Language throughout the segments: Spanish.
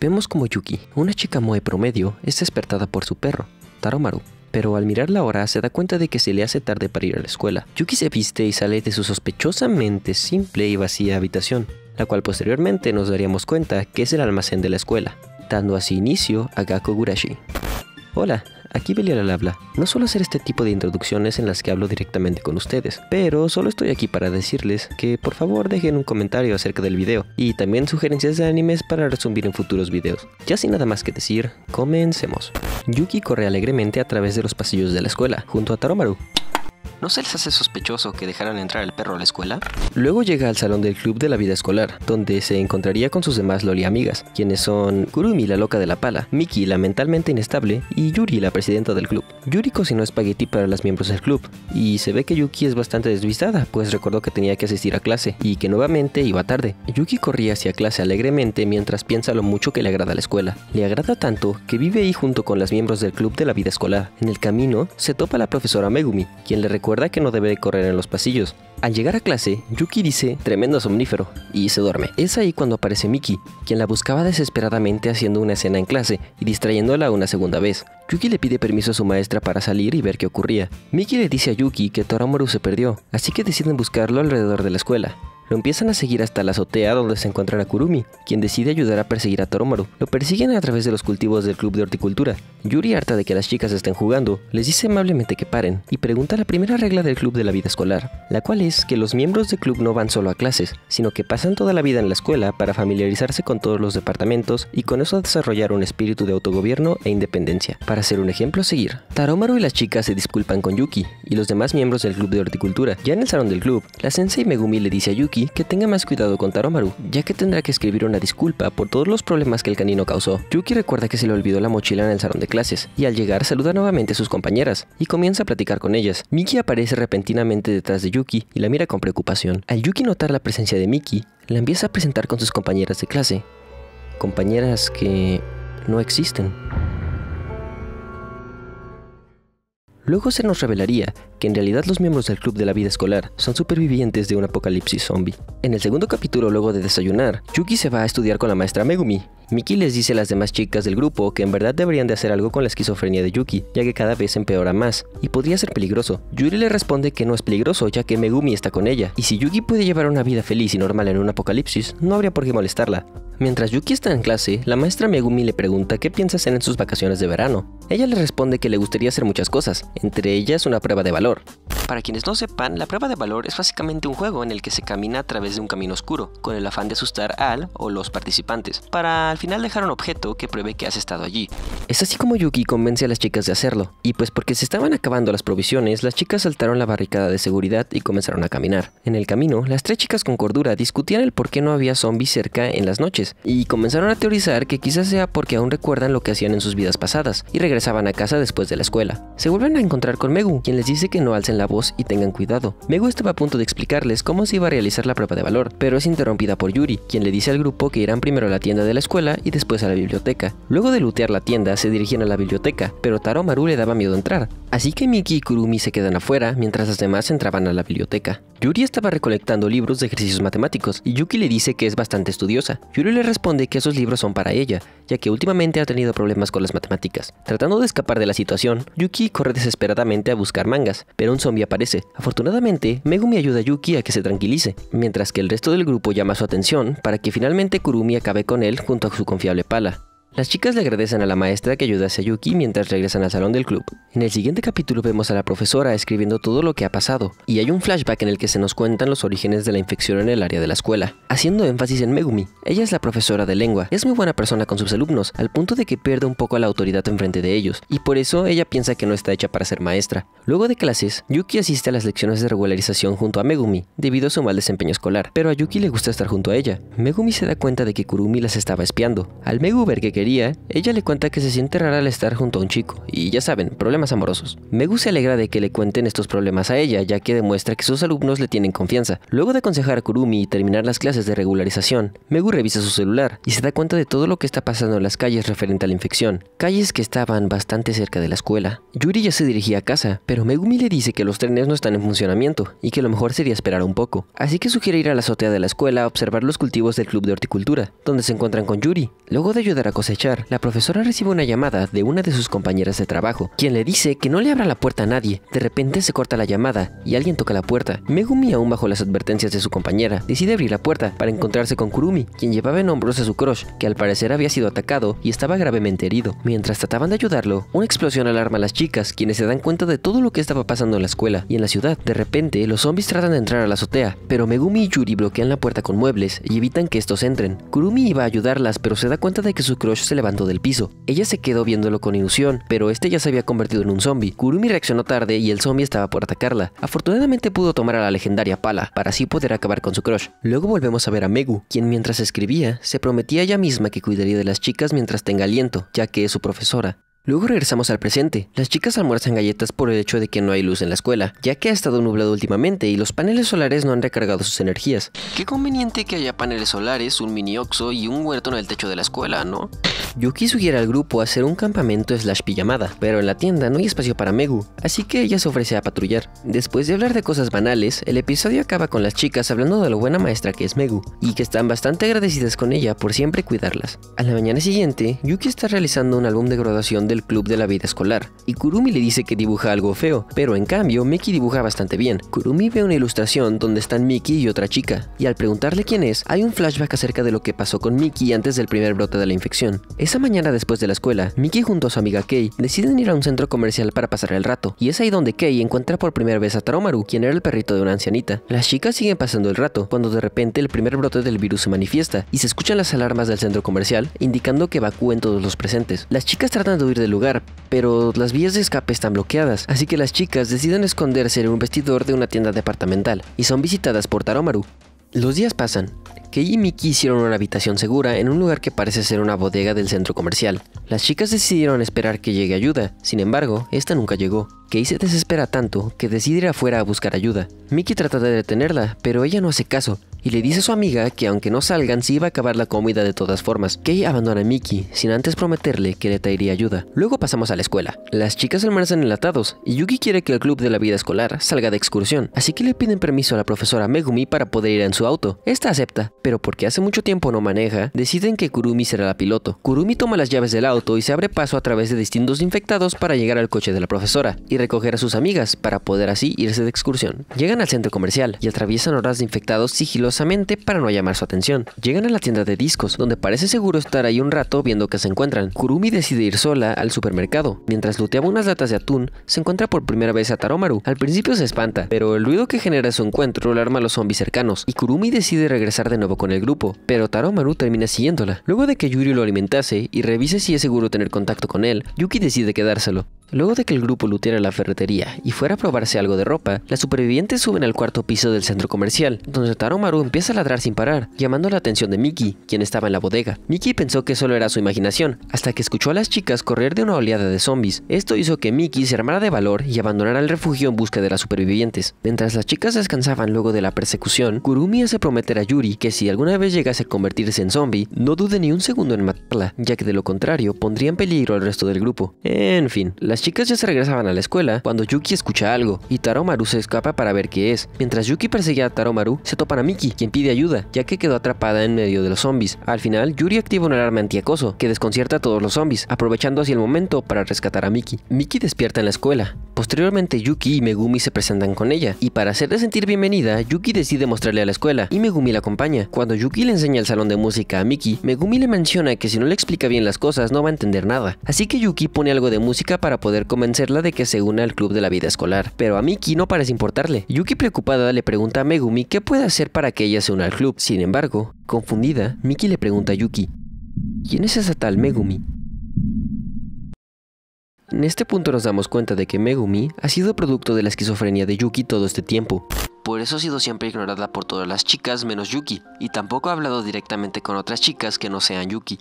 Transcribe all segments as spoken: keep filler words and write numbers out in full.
Vemos como Yuki, una chica moe promedio, es despertada por su perro, Taromaru. Pero al mirar la hora se da cuenta de que se le hace tarde para ir a la escuela. Yuki se viste y sale de su sospechosamente simple y vacía habitación, la cual posteriormente nos daríamos cuenta que es el almacén de la escuela, dando así inicio a Gakkou Gurashi. Hola, aquí Belial habla. No suelo hacer este tipo de introducciones en las que hablo directamente con ustedes, pero solo estoy aquí para decirles que por favor dejen un comentario acerca del video y también sugerencias de animes para resumir en futuros videos. Ya sin nada más que decir, comencemos. Yuki corre alegremente a través de los pasillos de la escuela, junto a Taromaru. ¿No se les hace sospechoso que dejaran entrar al perro a la escuela? Luego llega al salón del club de la vida escolar, donde se encontraría con sus demás loli amigas, quienes son Kurumi, la loca de la pala, Miki, la mentalmente inestable, y Yuri, la presidenta del club. Yuri cocinó espagueti para las miembros del club, y se ve que Yuki es bastante desvistada, pues recordó que tenía que asistir a clase, y que nuevamente iba tarde. Yuki corría hacia clase alegremente mientras piensa lo mucho que le agrada la escuela. Le agrada tanto que vive ahí junto con las miembros del club de la vida escolar. En el camino, se topa la profesora Megumi, quien le recuerda Recuerda que no debe de correr en los pasillos. Al llegar a clase, Yuki dice tremendo somnífero y se duerme. Es ahí cuando aparece Miki, quien la buscaba desesperadamente haciendo una escena en clase y distrayéndola una segunda vez. Yuki le pide permiso a su maestra para salir y ver qué ocurría. Miki le dice a Yuki que Taromaru se perdió, así que deciden buscarlo alrededor de la escuela. Lo empiezan a seguir hasta la azotea donde se encuentra Kurumi, quien decide ayudar a perseguir a Taromaru. Lo persiguen a través de los cultivos del club de horticultura. Yuri, harta de que las chicas estén jugando, les dice amablemente que paren y pregunta la primera regla del club de la vida escolar, la cual es que los miembros del club no van solo a clases, sino que pasan toda la vida en la escuela para familiarizarse con todos los departamentos y con eso desarrollar un espíritu de autogobierno e independencia. Para ser un ejemplo a seguir, Taromaru y las chicas se disculpan con Yuki y los demás miembros del club de horticultura. Ya en el salón del club, la sensei Megumi le dice a Yuki que tenga más cuidado con Taromaru, ya que tendrá que escribir una disculpa por todos los problemas que el canino causó. Yuki recuerda que se le olvidó la mochila en el salón de clases, y al llegar saluda nuevamente a sus compañeras, y comienza a platicar con ellas. Miki aparece repentinamente detrás de Yuki, y la mira con preocupación. Al Yuki notar la presencia de Miki, la empieza a presentar con sus compañeras de clase. Compañeras que no existen. Luego se nos revelaría que en realidad los miembros del club de la vida escolar son supervivientes de un apocalipsis zombie. En el segundo capítulo, luego de desayunar, Yuki se va a estudiar con la maestra Megumi. Miki les dice a las demás chicas del grupo que en verdad deberían de hacer algo con la esquizofrenia de Yuki, ya que cada vez empeora más, y podría ser peligroso. Yuri le responde que no es peligroso, ya que Megumi está con ella, y si Yuki puede llevar una vida feliz y normal en un apocalipsis, no habría por qué molestarla. Mientras Yuki está en clase, la maestra Megumi le pregunta qué piensa hacer en sus vacaciones de verano. Ella le responde que le gustaría hacer muchas cosas, entre ellas una prueba de valor. Para quienes no sepan, la prueba de valor es básicamente un juego en el que se camina a través de un camino oscuro, con el afán de asustar al o los participantes, para al final dejar un objeto que pruebe que has estado allí. Es así como Yuki convence a las chicas de hacerlo, y pues porque se estaban acabando las provisiones, las chicas saltaron la barricada de seguridad y comenzaron a caminar. En el camino, las tres chicas con cordura discutían el por qué no había zombies cerca en las noches, y comenzaron a teorizar que quizás sea porque aún recuerdan lo que hacían en sus vidas pasadas y regresaban a casa después de la escuela. Se vuelven a encontrar con Megu, quien les dice que no alcen la voz y tengan cuidado. Megu estaba a punto de explicarles cómo se iba a realizar la prueba de valor, pero es interrumpida por Yuri, quien le dice al grupo que irán primero a la tienda de la escuela y después a la biblioteca. Luego de lootear la tienda, se dirigían a la biblioteca, pero Taromaru le daba miedo entrar, así que Miki y Kurumi se quedan afuera mientras las demás entraban a la biblioteca. Yuri estaba recolectando libros de ejercicios matemáticos y Yuki le dice que es bastante estudiosa. Yuri le Le responde que esos libros son para ella, ya que últimamente ha tenido problemas con las matemáticas. Tratando de escapar de la situación, Yuki corre desesperadamente a buscar mangas, pero un zombie aparece. Afortunadamente, Megumi ayuda a Yuki a que se tranquilice, mientras que el resto del grupo llama su atención para que finalmente Kurumi acabe con él junto a su confiable pala. Las chicas le agradecen a la maestra que ayudase a Yuki mientras regresan al salón del club. En el siguiente capítulo vemos a la profesora escribiendo todo lo que ha pasado, y hay un flashback en el que se nos cuentan los orígenes de la infección en el área de la escuela, haciendo énfasis en Megumi. Ella es la profesora de lengua, es muy buena persona con sus alumnos, al punto de que pierde un poco la autoridad enfrente de ellos, y por eso ella piensa que no está hecha para ser maestra. Luego de clases, Yuki asiste a las lecciones de regularización junto a Megumi, debido a su mal desempeño escolar, pero a Yuki le gusta estar junto a ella. Megumi se da cuenta de que Kurumi las estaba espiando. Al Megu ver que quería día, ella le cuenta que se siente rara al estar junto a un chico, y ya saben, problemas amorosos. Megu se alegra de que le cuenten estos problemas a ella, ya que demuestra que sus alumnos le tienen confianza. Luego de aconsejar a Kurumi y terminar las clases de regularización, Megu revisa su celular y se da cuenta de todo lo que está pasando en las calles referente a la infección, calles que estaban bastante cerca de la escuela. Yuri ya se dirigía a casa, pero Megumi le dice que los trenes no están en funcionamiento y que lo mejor sería esperar un poco, así que sugiere ir a la azotea de la escuela a observar los cultivos del club de horticultura, donde se encuentran con Yuri. Luego de ayudar a cosechar, la profesora recibe una llamada de una de sus compañeras de trabajo, quien le dice que no le abra la puerta a nadie. De repente se corta la llamada y alguien toca la puerta. Megumi, aún bajo las advertencias de su compañera, decide abrir la puerta para encontrarse con Kurumi, quien llevaba en hombros a su crush, que al parecer había sido atacado y estaba gravemente herido. Mientras trataban de ayudarlo, una explosión alarma a las chicas, quienes se dan cuenta de todo lo que estaba pasando en la escuela y en la ciudad. De repente, los zombies tratan de entrar a la azotea, pero Megumi y Yuri bloquean la puerta con muebles y evitan que estos entren. Kurumi iba a ayudarlas, pero se da cuenta de que su crush se levantó del piso. Ella se quedó viéndolo con ilusión, pero este ya se había convertido en un zombie. Kurumi reaccionó tarde y el zombie estaba por atacarla. Afortunadamente pudo tomar a la legendaria pala, para así poder acabar con su crush. Luego volvemos a ver a Megu, quien mientras escribía, se prometía ella misma que cuidaría de las chicas mientras tenga aliento, ya que es su profesora. Luego regresamos al presente. Las chicas almuerzan galletas por el hecho de que no hay luz en la escuela, ya que ha estado nublado últimamente y los paneles solares no han recargado sus energías. Qué conveniente que haya paneles solares, un mini oxo y un huerto en el techo de la escuela, ¿no? Yuki sugiere al grupo hacer un campamento slash pijamada, pero en la tienda no hay espacio para Megu, así que ella se ofrece a patrullar. Después de hablar de cosas banales, el episodio acaba con las chicas hablando de lo buena maestra que es Megu, y que están bastante agradecidas con ella por siempre cuidarlas. A la mañana siguiente, Yuki está realizando un álbum de graduación de del club de la vida escolar, y Kurumi le dice que dibuja algo feo, pero en cambio Miki dibuja bastante bien. Kurumi ve una ilustración donde están Miki y otra chica, y al preguntarle quién es, hay un flashback acerca de lo que pasó con Miki antes del primer brote de la infección. Esa mañana después de la escuela, Miki junto a su amiga Kei deciden ir a un centro comercial para pasar el rato, y es ahí donde Kei encuentra por primera vez a Taromaru, quien era el perrito de una ancianita. Las chicas siguen pasando el rato, cuando de repente el primer brote del virus se manifiesta, y se escuchan las alarmas del centro comercial, indicando que evacúen todos los presentes. Las chicas tratan de huir del lugar, pero las vías de escape están bloqueadas, así que las chicas deciden esconderse en un vestidor de una tienda departamental, y son visitadas por Taromaru. Los días pasan. Kei y Miki hicieron una habitación segura en un lugar que parece ser una bodega del centro comercial. Las chicas decidieron esperar que llegue ayuda, sin embargo, esta nunca llegó. Kei se desespera tanto que decide ir afuera a buscar ayuda. Miki trata de detenerla, pero ella no hace caso, y le dice a su amiga que aunque no salgan, se iba a acabar la comida de todas formas. Kei abandona a Miki, sin antes prometerle que le traería ayuda. Luego pasamos a la escuela. Las chicas almuerzan enlatados, y Yuki quiere que el club de la vida escolar salga de excursión, así que le piden permiso a la profesora Megumi para poder ir en su auto. Esta acepta, pero porque hace mucho tiempo no maneja, deciden que Kurumi será la piloto. Kurumi toma las llaves del auto y se abre paso a través de distintos infectados para llegar al coche de la profesora y recoger a sus amigas para poder así irse de excursión. Llegan al centro comercial y atraviesan horas de infectados sigilosamente para no llamar su atención. Llegan a la tienda de discos, donde parece seguro estar ahí un rato viendo qué se encuentran. Kurumi decide ir sola al supermercado. Mientras luteaba unas latas de atún, se encuentra por primera vez a Taromaru. Al principio se espanta, pero el ruido que genera su encuentro alarma a los zombies cercanos y Kurumi decide regresar de nuevo con el grupo, pero Taromaru termina siguiéndola. Luego de que Yuri lo alimentase y revise si es seguro tener contacto con él, Yuki decide quedárselo. Luego de que el grupo luteara la ferretería y fuera a probarse algo de ropa, las supervivientes suben al cuarto piso del centro comercial, donde Taromaru empieza a ladrar sin parar, llamando la atención de Miki, quien estaba en la bodega. Miki pensó que solo era su imaginación, hasta que escuchó a las chicas correr de una oleada de zombies. Esto hizo que Miki se armara de valor y abandonara el refugio en busca de las supervivientes. Mientras las chicas descansaban luego de la persecución, Kurumi hace prometer a Yuri que si alguna vez llegase a convertirse en zombie, no dude ni un segundo en matarla, ya que de lo contrario pondría en peligro al resto del grupo. En fin, las Las chicas ya se regresaban a la escuela cuando Yuki escucha algo y Taromaru se escapa para ver qué es. Mientras Yuki perseguía a Taromaru, se topan a Miki, quien pide ayuda, ya que quedó atrapada en medio de los zombies. Al final, Yuri activa una alarma antiacoso que desconcierta a todos los zombies, aprovechando así el momento para rescatar a Miki. Miki despierta en la escuela. Posteriormente, Yuki y Megumi se presentan con ella, y para hacerle sentir bienvenida, Yuki decide mostrarle a la escuela, y Megumi la acompaña. Cuando Yuki le enseña el salón de música a Miki, Megumi le menciona que si no le explica bien las cosas, no va a entender nada. Así que Yuki pone algo de música para poder poder convencerla de que se una al club de la vida escolar, pero a Miki no parece importarle. Yuki preocupada le pregunta a Megumi qué puede hacer para que ella se una al club. Sin embargo, confundida, Miki le pregunta a Yuki, ¿quién es esa tal Megumi? En este punto nos damos cuenta de que Megumi ha sido producto de la esquizofrenia de Yuki todo este tiempo. Por eso ha sido siempre ignorada por todas las chicas menos Yuki, y tampoco ha hablado directamente con otras chicas que no sean Yuki.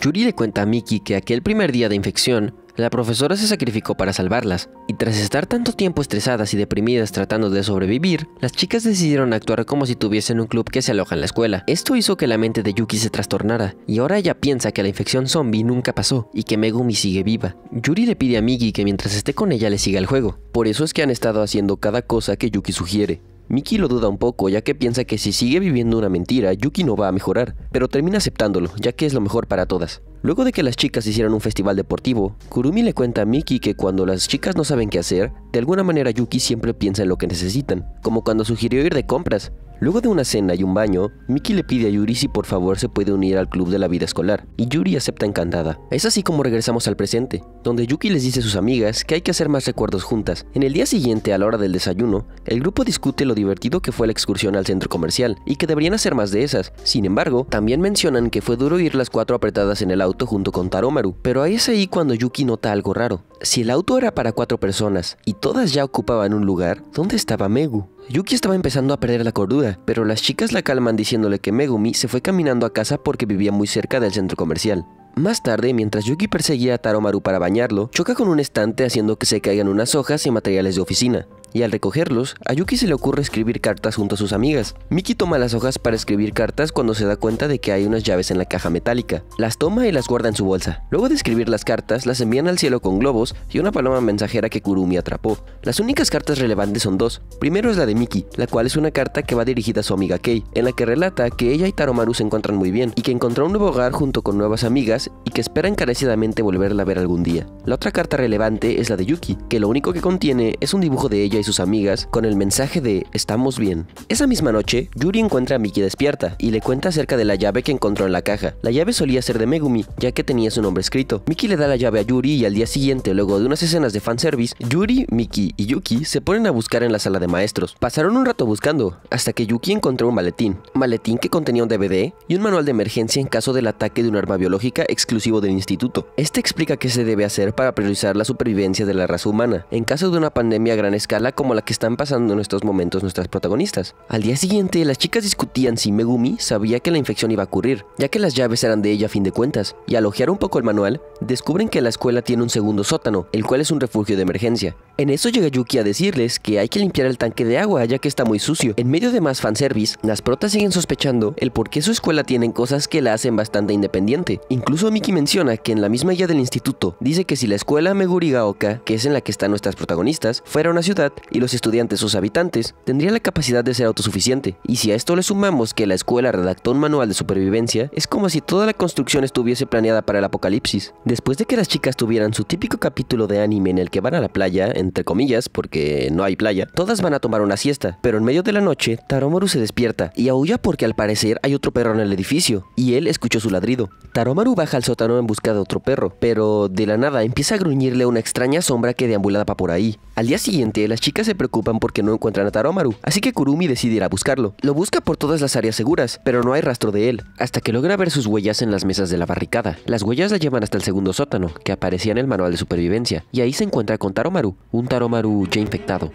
Yuri le cuenta a Miki que aquel primer día de infección, la profesora se sacrificó para salvarlas, y tras estar tanto tiempo estresadas y deprimidas tratando de sobrevivir, las chicas decidieron actuar como si tuviesen un club que se aloja en la escuela. Esto hizo que la mente de Yuki se trastornara, y ahora ella piensa que la infección zombie nunca pasó, y que Megumi sigue viva. Yuri le pide a Miki que mientras esté con ella le siga el juego, por eso es que han estado haciendo cada cosa que Yuki sugiere. Miki lo duda un poco, ya que piensa que si sigue viviendo una mentira, Yuki no va a mejorar, pero termina aceptándolo, ya que es lo mejor para todas. Luego de que las chicas hicieron un festival deportivo, Kurumi le cuenta a Miki que cuando las chicas no saben qué hacer, de alguna manera Yuki siempre piensa en lo que necesitan, como cuando sugirió ir de compras. Luego de una cena y un baño, Miki le pide a Yuri si por favor se puede unir al club de la vida escolar, y Yuri acepta encantada. Es así como regresamos al presente, donde Yuki les dice a sus amigas que hay que hacer más recuerdos juntas. En el día siguiente, a la hora del desayuno, el grupo discute lo divertido que fue la excursión al centro comercial, y que deberían hacer más de esas. Sin embargo, también mencionan que fue duro ir las cuatro apretadas en el auto junto con Taromaru, pero ahí es ahí cuando Yuki nota algo raro. Si el auto era para cuatro personas, y todas ya ocupaban un lugar, ¿dónde estaba Megu? Yuki estaba empezando a perder la cordura, pero las chicas la calman diciéndole que Megumi se fue caminando a casa porque vivía muy cerca del centro comercial. Más tarde, mientras Yuki perseguía a Taromaru para bañarlo, choca con un estante haciendo que se caigan unas hojas y materiales de oficina. Y al recogerlos, a Yuki se le ocurre escribir cartas junto a sus amigas. Miki toma las hojas para escribir cartas cuando se da cuenta de que hay unas llaves en la caja metálica. Las toma y las guarda en su bolsa. Luego de escribir las cartas, las envían al cielo con globos y una paloma mensajera que Kurumi atrapó. Las únicas cartas relevantes son dos. Primero es la de Miki, la cual es una carta que va dirigida a su amiga Kei, en la que relata que ella y Taromaru se encuentran muy bien, y que encontró un nuevo hogar junto con nuevas amigas, y que espera encarecidamente volverla a ver algún día. La otra carta relevante es la de Yuki, que lo único que contiene es un dibujo de ella y sus amigas con el mensaje de "estamos bien". Esa misma noche, Yuri encuentra a Miki despierta, y le cuenta acerca de la llave que encontró en la caja. La llave solía ser de Megumi, ya que tenía su nombre escrito. Miki le da la llave a Yuri, y al día siguiente, luego de unas escenas de fanservice, Yuri, Miki y Yuki se ponen a buscar en la sala de maestros. Pasaron un rato buscando, hasta que Yuki encontró un maletín. Maletín que contenía un D V D y un manual de emergencia en caso del ataque de un arma biológica exclusivo del instituto. Este explica qué se debe hacer para priorizar la supervivencia de la raza humana, en caso de una pandemia a gran escala como la que están pasando en estos momentos nuestras protagonistas. Al día siguiente, las chicas discutían si Megumi sabía que la infección iba a ocurrir, ya que las llaves eran de ella a fin de cuentas, y al ojear un poco el manual, descubren que la escuela tiene un segundo sótano, el cual es un refugio de emergencia. En eso llega Yuki a decirles que hay que limpiar el tanque de agua, ya que está muy sucio. En medio de más fanservice, las protas siguen sospechando el por qué su escuela tienen cosas que la hacen bastante independiente. Incluso Miki menciona que en la misma guía del instituto dice que si la escuela Megurigaoka, que es en la que están nuestras protagonistas, fuera una ciudad y los estudiantes sus habitantes, tendría la capacidad de ser autosuficiente. Y si a esto le sumamos que la escuela redactó un manual de supervivencia, es como si toda la construcción estuviese planeada para el apocalipsis. Después de que las chicas tuvieran su típico capítulo de anime en el que van a la playa, entre comillas, porque no hay playa, todas van a tomar una siesta, pero en medio de la noche, Taromaru se despierta y aúlla porque al parecer hay otro perro en el edificio, y él escuchó su ladrido. Taromaru baja al sótano en busca de otro perro, pero de la nada empieza a gruñirle a una extraña sombra que deambulaba por ahí. Al día siguiente, las chicas se preocupan porque no encuentran a Taromaru, así que Kurumi decide ir a buscarlo. Lo busca por todas las áreas seguras, pero no hay rastro de él, hasta que logra ver sus huellas en las mesas de la barricada. Las huellas la llevan hasta el segundo sótano, que aparecía en el manual de supervivencia, y ahí se encuentra con Taromaru, un Taromaru ya infectado.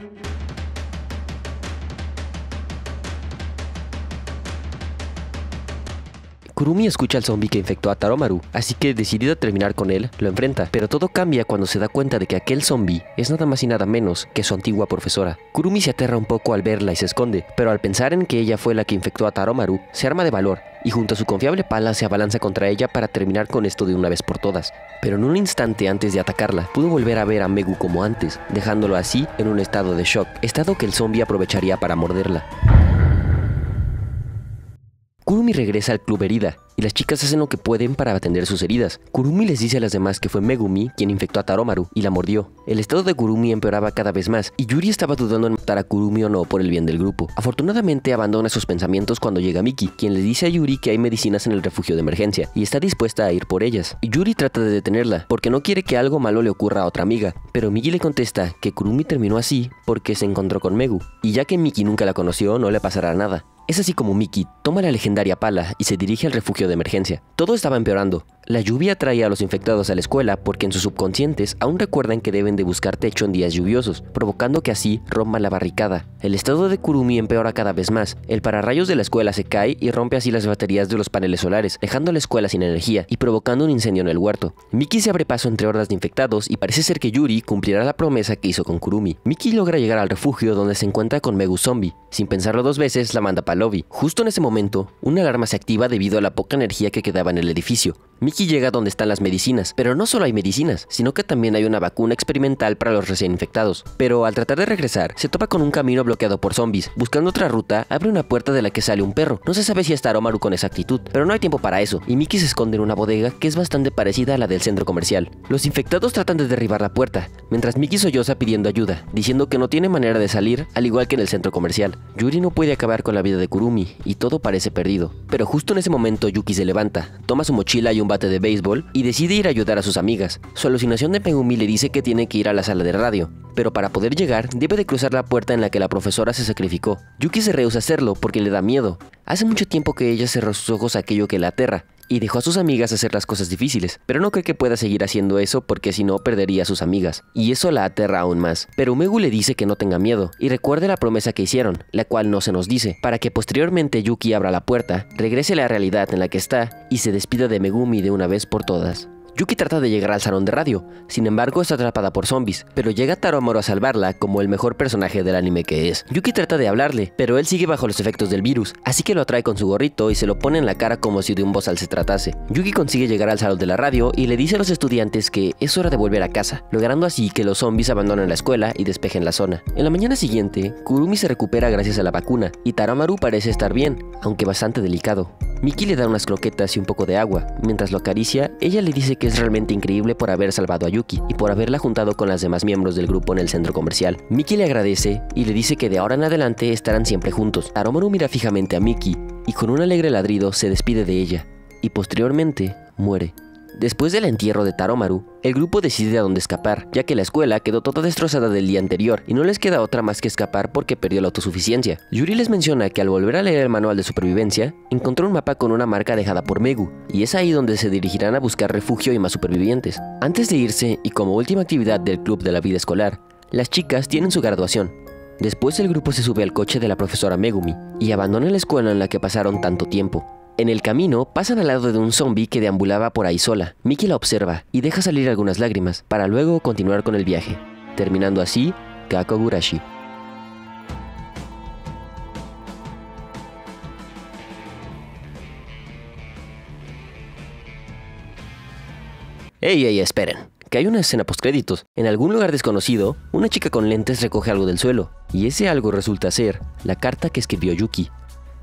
Kurumi escucha al zombie que infectó a Taromaru, así que decidida a terminar con él, lo enfrenta, pero todo cambia cuando se da cuenta de que aquel zombie es nada más y nada menos que su antigua profesora. Kurumi se aterra un poco al verla y se esconde, pero al pensar en que ella fue la que infectó a Taromaru, se arma de valor, y junto a su confiable pala se abalanza contra ella para terminar con esto de una vez por todas. Pero en un instante antes de atacarla, pudo volver a ver a Megu como antes, dejándolo así en un estado de shock, estado que el zombie aprovecharía para morderla. Kurumi regresa al club herida, y las chicas hacen lo que pueden para atender sus heridas. Kurumi les dice a las demás que fue Megumi quien infectó a Taromaru y la mordió. El estado de Kurumi empeoraba cada vez más, y Yuri estaba dudando en matar a Kurumi o no por el bien del grupo. Afortunadamente abandona sus pensamientos cuando llega Miki, quien le dice a Yuri que hay medicinas en el refugio de emergencia, y está dispuesta a ir por ellas. Yuri trata de detenerla, porque no quiere que algo malo le ocurra a otra amiga, pero Miki le contesta que Kurumi terminó así porque se encontró con Megu, y ya que Miki nunca la conoció, no le pasará nada. Es así como Miki toma la legendaria pala y se dirige al refugio de emergencia. Todo estaba empeorando. La lluvia traía a los infectados a la escuela porque en sus subconscientes aún recuerdan que deben de buscar techo en días lluviosos, provocando que así rompan la barricada. El estado de Kurumi empeora cada vez más. El pararrayos de la escuela se cae y rompe así las baterías de los paneles solares, dejando a la escuela sin energía y provocando un incendio en el huerto. Miki se abre paso entre hordas de infectados y parece ser que Yuri cumplirá la promesa que hizo con Kurumi. Miki logra llegar al refugio donde se encuentra con Megu Zombie. Sin pensarlo dos veces, la manda para el lobby. Justo en ese momento, una alarma se activa debido a la poca energía que quedaba en el edificio. Miki llega donde están las medicinas, pero no solo hay medicinas, sino que también hay una vacuna experimental para los recién infectados. Pero al tratar de regresar, se topa con un camino bloqueado por zombies. Buscando otra ruta, abre una puerta de la que sale un perro. No se sabe si es Taromaru con exactitud, pero no hay tiempo para eso, y Miki se esconde en una bodega que es bastante parecida a la del centro comercial. Los infectados tratan de derribar la puerta, mientras Miki solloza pidiendo ayuda, diciendo que no tiene manera de salir, al igual que en el centro comercial. Yuri no puede acabar con la vida de Kurumi, y todo parece perdido. Pero justo en ese momento, Yuki se levanta, toma su mochila y un bate de béisbol y decide ir a ayudar a sus amigas. Su alucinación de Megumi le dice que tiene que ir a la sala de radio, pero para poder llegar debe de cruzar la puerta en la que la profesora se sacrificó. Yuki se rehúsa a hacerlo porque le da miedo. Hace mucho tiempo que ella cerró sus ojos a aquello que la aterra y dejó a sus amigas hacer las cosas difíciles, pero no cree que pueda seguir haciendo eso porque si no perdería a sus amigas, y eso la aterra aún más. Pero Megu le dice que no tenga miedo y recuerde la promesa que hicieron, la cual no se nos dice, para que posteriormente Yuki abra la puerta, regrese a la realidad en la que está y se despida de Megumi de una vez por todas. Yuki trata de llegar al salón de radio, sin embargo está atrapada por zombies, pero llega Taromaru a salvarla como el mejor personaje del anime que es. Yuki trata de hablarle, pero él sigue bajo los efectos del virus, así que lo atrae con su gorrito y se lo pone en la cara como si de un bozal se tratase. Yuki consigue llegar al salón de la radio y le dice a los estudiantes que es hora de volver a casa, logrando así que los zombies abandonen la escuela y despejen la zona. En la mañana siguiente, Kurumi se recupera gracias a la vacuna y Taromaru parece estar bien, aunque bastante delicado. Miki le da unas croquetas y un poco de agua. Mientras lo acaricia, ella le dice que es realmente increíble por haber salvado a Yuki y por haberla juntado con las demás miembros del grupo en el centro comercial. Miki le agradece y le dice que de ahora en adelante estarán siempre juntos. Taromaru mira fijamente a Miki y con un alegre ladrido se despide de ella y posteriormente muere. Después del entierro de Taromaru, el grupo decide a dónde escapar, ya que la escuela quedó toda destrozada del día anterior y no les queda otra más que escapar porque perdió la autosuficiencia. Yuri les menciona que al volver a leer el manual de supervivencia, encontró un mapa con una marca dejada por Megu, y es ahí donde se dirigirán a buscar refugio y más supervivientes. Antes de irse, y como última actividad del club de la vida escolar, las chicas tienen su graduación. Después el grupo se sube al coche de la profesora Megumi y abandona la escuela en la que pasaron tanto tiempo. En el camino, pasan al lado de un zombie que deambulaba por ahí sola. Miki la observa y deja salir algunas lágrimas, para luego continuar con el viaje, terminando así Gakkou Gurashi. ¡Ey, ey, esperen! Que hay una escena postcréditos. En algún lugar desconocido, una chica con lentes recoge algo del suelo, y ese algo resulta ser la carta que escribió Yuki.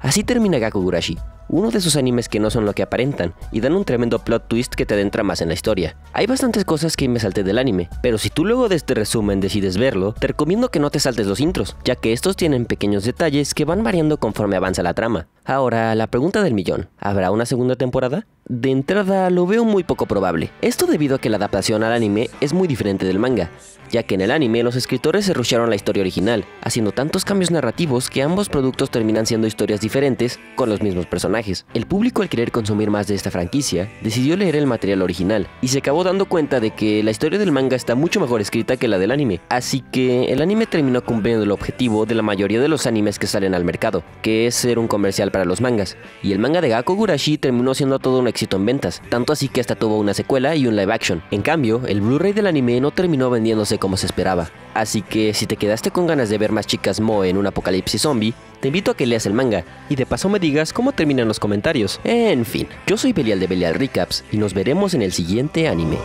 Así termina Gakkou Gurashi, uno de esos animes que no son lo que aparentan y dan un tremendo plot twist que te adentra más en la historia. Hay bastantes cosas que me salté del anime, pero si tú luego de este resumen decides verlo, te recomiendo que no te saltes los intros, ya que estos tienen pequeños detalles que van variando conforme avanza la trama. Ahora, la pregunta del millón, ¿habrá una segunda temporada? De entrada, lo veo muy poco probable. Esto debido a que la adaptación al anime es muy diferente del manga, ya que en el anime los escritores se rusharon la historia original, haciendo tantos cambios narrativos que ambos productos terminan siendo historias diferentes con los mismos personajes. El público, al querer consumir más de esta franquicia, decidió leer el material original y se acabó dando cuenta de que la historia del manga está mucho mejor escrita que la del anime, así que el anime terminó cumpliendo el objetivo de la mayoría de los animes que salen al mercado, que es ser un comercial para los mangas, y el manga de Gakkou Gurashi terminó siendo todo un éxito en ventas, tanto así que hasta tuvo una secuela y un live action. En cambio, el Blu-ray del anime no terminó vendiéndose como se esperaba, así que si te quedaste con ganas de ver más chicas moe en un apocalipsis zombie, te invito a que leas el manga y de paso me digas cómo terminan los comentarios. En fin, yo soy Belial de Belial Recaps y nos veremos en el siguiente anime.